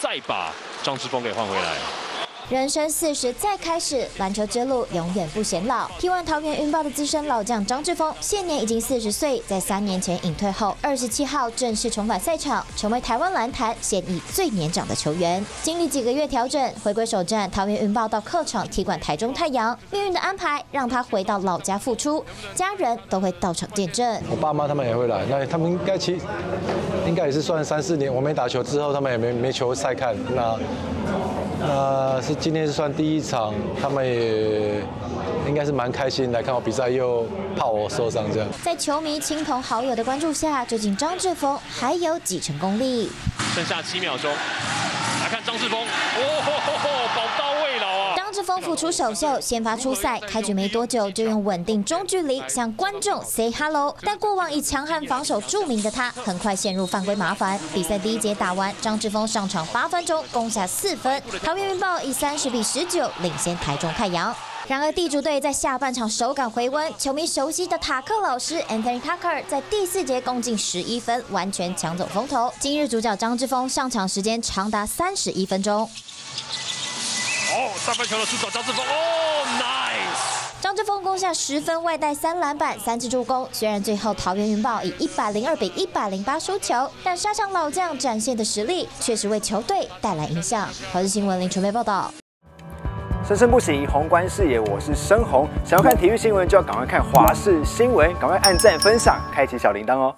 再把张之峰给换回来。人生40再开始，篮球之路永远不显老。T1桃园云豹的资深老将张之峰，现年已经40岁，在3年前隐退后，27号正式重返赛场，成为台湾篮坛现役最年长的球员。经历几个月调整，回归首战桃园云豹到客场踢馆台中太阳，命运的安排让他回到老家复出，家人都会到场见证。我爸妈他们也会来，那他们应该也是算3、4年，我没打球之后，他们也没球赛看。那是今天是算第一场，他们也应该是蛮开心来看我比赛，又怕我受伤这样。在球迷、亲朋好友的关注下，究竟张之峰还有几成功力？剩下7秒钟，来看张之峰，宝刀未老啊！张之峰复出首秀，先发出赛，开局没多久就用稳定中距离向观众 say hello， 但过往以强悍防守著名的他，很快陷入犯规麻烦。比赛第一节打完，张之峰上场8分钟，攻下4分，桃园云豹以30比19领先台中太阳。然而地主队在下半场手感回温，球迷熟悉的塔克老师 Anthony Tucker 在第4节攻进11分，完全抢走风头。今日主角张之峰上场时间长达31分钟。3分球的出手，张之峰，nice！ 张之峰攻下10分，外带3篮板、3次助攻。虽然最后桃园云豹以102比108输球，但沙场老将展现的实力确实为球队带来影响。华视新闻林纯飞报道。生生不息，宏观视野，我是申宏。想要看体育新闻，就要赶快看华视新闻，赶快按赞、分享、开启小铃铛哦。